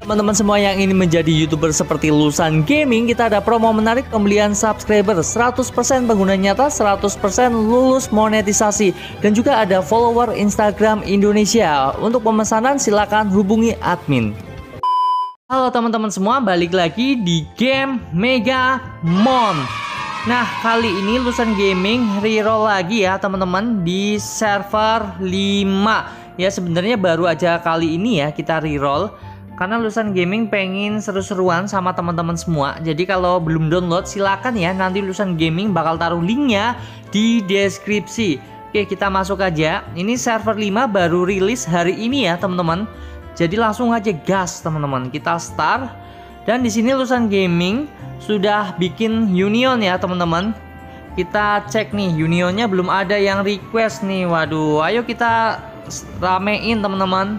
Teman-teman semua yang ingin menjadi YouTuber seperti Lulusan Gaming, kita ada promo menarik pembelian subscriber 100% pengguna nyata, 100% lulus monetisasi, dan juga ada follower Instagram Indonesia. Untuk pemesanan silakan hubungi admin. Halo teman-teman semua, balik lagi di game Megamon. Nah, kali ini Lulusan Gaming reroll lagi ya teman-teman di server 5. Ya sebenarnya baru aja kali ini ya kita reroll, karena Lulusan Gaming pengen seru-seruan sama teman-teman semua. Jadi kalau belum download silakan ya, nanti Lulusan Gaming bakal taruh linknya di deskripsi. Oke, kita masuk aja. Ini server 5 baru rilis hari ini ya teman-teman. Jadi langsung aja gas teman-teman. Kita start. Dan di sini Lulusan Gaming sudah bikin union ya teman-teman. Kita cek nih, unionnya belum ada yang request nih. Waduh, ayo kita ramein teman-teman.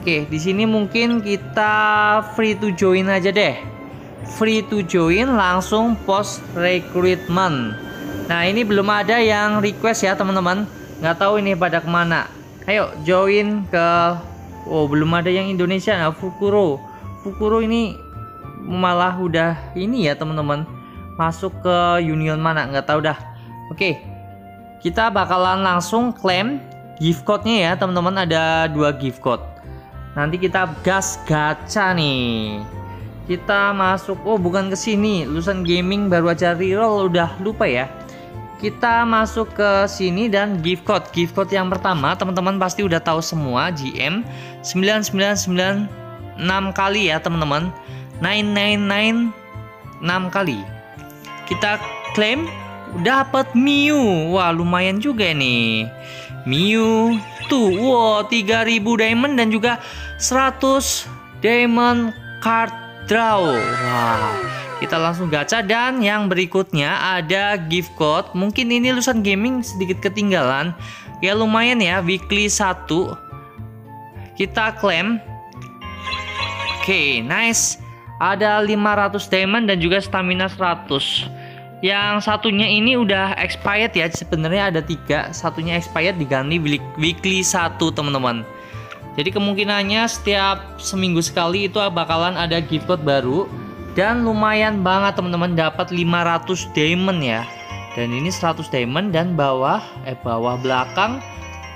Oke, di sini mungkin kita free to join aja deh. Free to join, langsung post recruitment. Nah, ini belum ada yang request ya teman-teman. Nggak tahu ini pada kemana. Ayo join ke... Oh, belum ada yang Indonesia. Nah, Fukuro. Fukuro ini malah udah ini ya teman-teman. Masuk ke union mana? Nggak tahu dah. Oke, kita bakalan langsung claim gift code-nya ya teman-teman. Ada 2 gift code. Nanti kita gas gacha nih. Kita masuk. Oh, bukan ke sini. Lulusan Gaming baru aja reroll udah lupa ya. Kita masuk ke sini dan gift code. Gift code yang pertama teman-teman pasti udah tahu semua, GM 9996 kali ya teman-teman. 9996 kali. Kita klaim dapat Miu. Wah, lumayan juga nih. Miu tuh, wow, 3000 diamond dan juga 100 diamond card draw. Wah, kita langsung gacha. Dan yang berikutnya ada gift code. Mungkin ini Lulusan Gaming sedikit ketinggalan. Ya lumayan ya, weekly 1. Kita klaim. Oke, nice. Ada 500 diamond dan juga stamina 100. Yang satunya ini udah expired ya. Sebenarnya ada 3. Satunya expired diganti weekly 1 teman-teman. Jadi kemungkinannya setiap seminggu sekali itu bakalan ada gift code baru. Dan lumayan banget teman-teman, dapat 500 diamond ya. Dan ini 100 diamond dan bawah belakang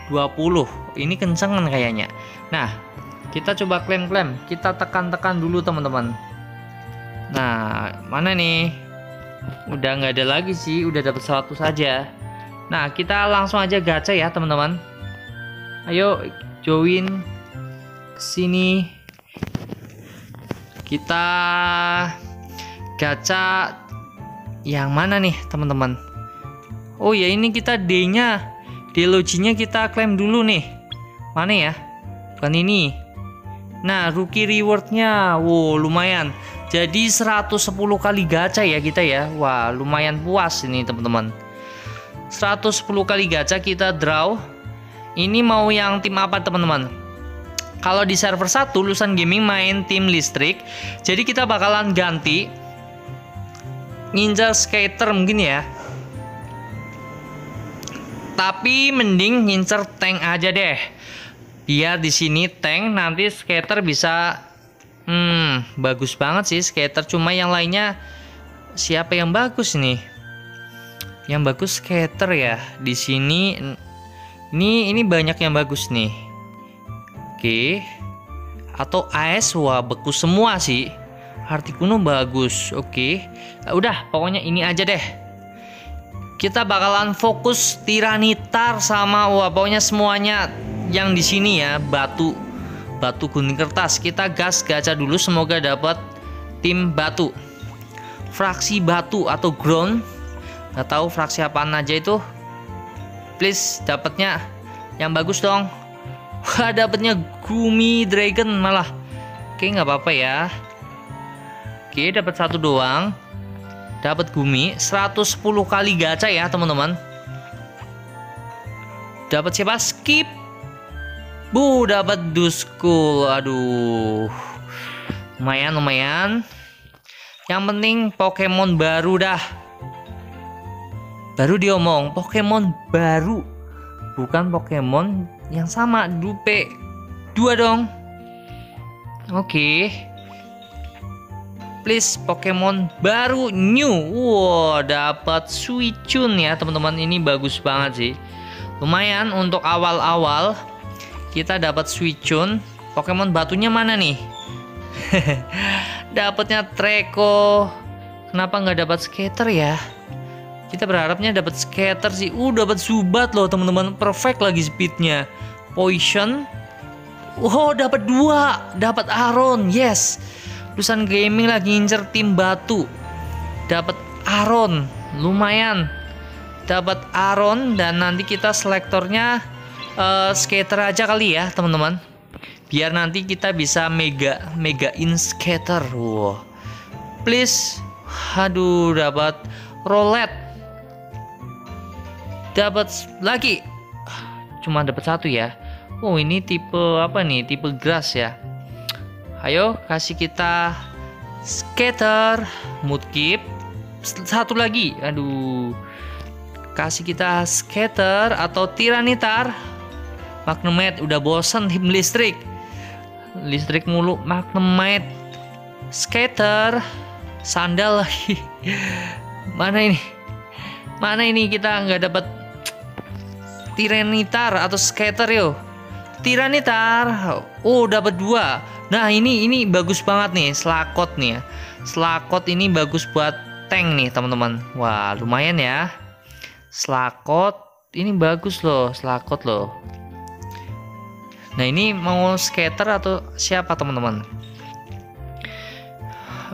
20. Ini kencengan kayaknya. Nah, kita coba klaim-klaim. Kita tekan-tekan dulu teman-teman. Nah, mana nih? Udah nggak ada lagi sih, udah dapat 100 aja. Nah, kita langsung aja gacha ya teman-teman. Ayo join kesini. Kita gacha yang mana nih teman-teman? Oh ya, ini kita D-nya, D-loginya kita klaim dulu nih. Mana ya? Bukan ini. Nah, rookie rewardnya, wow, lumayan. Jadi 110 kali gacha ya kita ya. Wah, lumayan puas ini teman-teman. 110 kali gacha kita draw. Ini mau yang tim apa teman-teman? Kalau di server 1 Lulusan Gaming main tim listrik. Jadi kita bakalan ganti Ninja Skater mungkin ya. Tapi mending ngincer tank aja deh. Biar di sini tank, nanti skater bisa. Bagus banget sih skater. Cuma yang lainnya siapa yang bagus nih? Yang bagus skater ya. Di sini ini banyak yang bagus nih. Oke. Atau AS, wah beku semua sih. Articuno bagus. Oke. Nah, udah, pokoknya ini aja deh. Kita bakalan fokus Tiranitar sama, wah pokoknya semuanya yang di sini ya, batu kuning kertas. Kita gas gacha dulu, semoga dapat tim batu, fraksi batu atau ground, nggak tahu fraksi apaan aja itu. Please dapatnya yang bagus dong. Wah, dapatnya Goomy Dragon malah. Oke, nggak apa-apa ya. Oke, dapat 1 doang, dapat Goomy. 110 kali gacha ya teman-teman. Dapat siapa? Skip. Bu, dapat Duskull. Aduh. Lumayan. Yang penting Pokemon baru dah. Baru diomong Pokemon baru, bukan Pokemon yang sama. Dupe dua dong. Oke. Please Pokemon baru new. Wow, dapat Switchun ya teman-teman. Ini bagus banget sih. Lumayan untuk awal-awal kita dapat Switchun. Pokemon batunya mana nih? Dapatnya Treko. Kenapa nggak dapat Skater ya? Kita berharapnya dapat Skater sih. Dapat Zubat loh teman-teman. Perfect lagi speednya. Poison. Dapat dua. Dapat Aron. Yes. Lulusan Gaming lagi ngincer tim batu. Dapat Aron, lumayan. Dapat Aron dan nanti kita selektornya Skater aja kali ya, teman-teman. Biar nanti kita bisa megain Skater. Wow. Please. Aduh, dapat Roulette. Dapat lagi. Cuma dapat satu ya. Ini tipe apa nih? Tipe grass ya. Ayo kasih kita Skater, Mudkip. Satu lagi. Kasih kita Skater atau Tiranitar. Magnemite udah bosen tim listrik. Listrik mulu. Magnemite, Skater, sandal lagi. Mana ini kita nggak dapat Tiranitar atau Skater yo. Tiranitar. Dapat dua. Nah ini bagus banget nih Slakoth nih ya. Slakoth ini bagus buat tank nih teman-teman. Wah lumayan ya. Slakoth ini bagus loh, Slakoth loh. Nah ini mau Skater atau siapa teman-teman?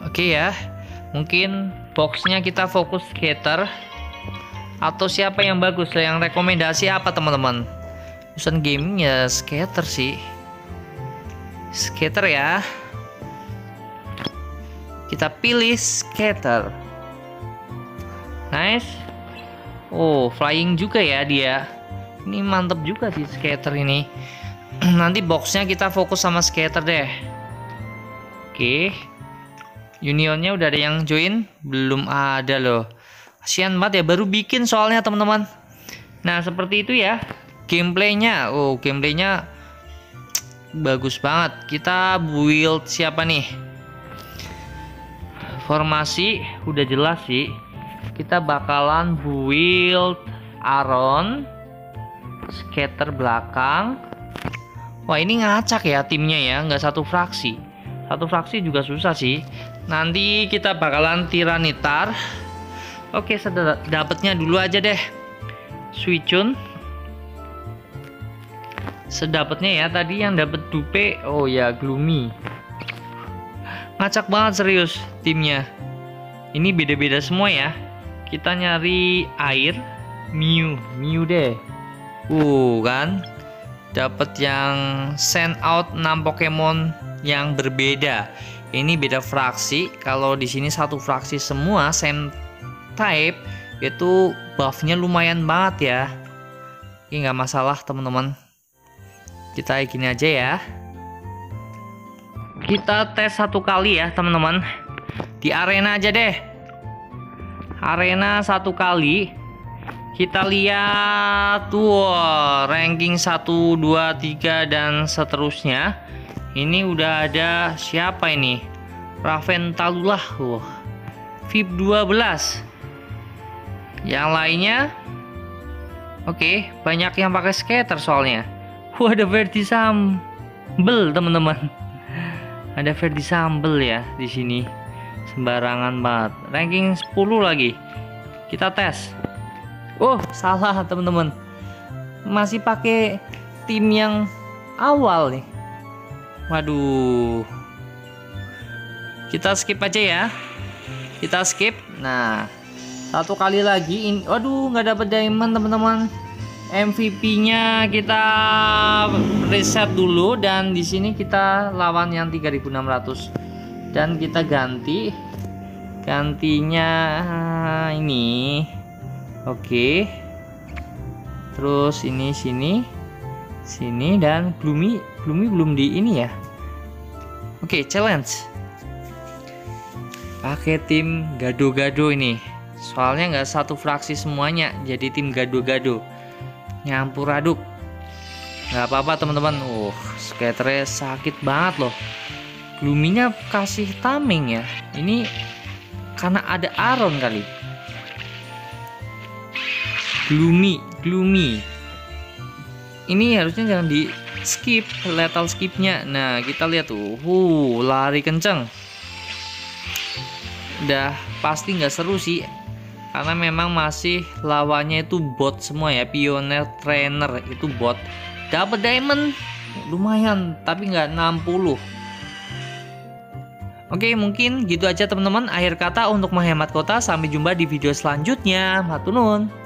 Oke ya. Mungkin boxnya kita fokus Skater atau siapa yang bagus? Yang rekomendasi apa teman-teman? Lulusan Gaming ya Skater sih. Skater ya. Kita pilih Skater. Nice. Flying juga ya dia. Ini mantep juga sih Skater ini. Nanti boxnya kita fokus sama Skater deh. Oke. Unionnya udah ada yang join? Belum ada loh. Kasian banget ya, baru bikin soalnya teman-teman. Nah seperti itu ya gameplaynya. Gameplaynya bagus banget. Kita build siapa nih? Formasi udah jelas sih. Kita bakalan build Aron, Skater belakang. Ini ngacak ya timnya ya, nggak satu fraksi. Satu fraksi juga susah sih. Nanti kita bakalan Tiranitar. Oke, sedapatnya dulu aja deh. Switchun. Sedapatnya ya, tadi yang dapat dupe Gloomy. Ngacak banget serius timnya. Ini beda-beda semua ya. Kita nyari air, Miu deh. Kan dapat yang send out 6 Pokemon yang berbeda. Ini beda fraksi. Kalau di sini satu fraksi semua same type, itu buffnya lumayan banget ya. Ini nggak masalah teman-teman. Kita gini aja ya. Kita tes satu kali ya teman-teman. Di arena aja deh. Arena satu kali. Kita lihat ranking 1, 2, 3 dan seterusnya. Ini udah ada siapa ini? Raven Talulah. VIP 12. Yang lainnya banyak yang pakai Skater soalnya. Ada Verdi Sambel teman-teman. Ada Verdi Sambel ya di sini. Sembarangan banget. Ranking 10 lagi. Kita tes. Salah teman-teman. Masih pakai tim yang awal nih. Waduh. Kita skip aja ya. Kita skip. Nah, satu kali lagi. Waduh, nggak dapet diamond teman-teman. MVP-nya kita reset dulu dan di sini kita lawan yang 3600 dan kita gantinya ini. Terus ini sini dan Gloomy belum di ini ya. Challenge. pakai tim gado-gado ini, soalnya nggak satu fraksi semuanya, jadi tim gado-gado nyampur aduk. Nggak apa-apa teman-teman. Skaternya sakit banget loh. Gloomy-nya kasih taming ya. Ini karena ada Aron kali. Gloomy. Ini harusnya jangan di skip lethal skipnya. Nah kita lihat tuh, lari kenceng. Udah pasti nggak seru sih, karena memang masih lawannya itu bot semua ya. Pioneer trainer itu bot. Dapat diamond lumayan, tapi nggak 60. Oke, mungkin gitu aja teman-teman. Akhir kata untuk menghemat kota. Sampai jumpa di video selanjutnya. Matur nuwun.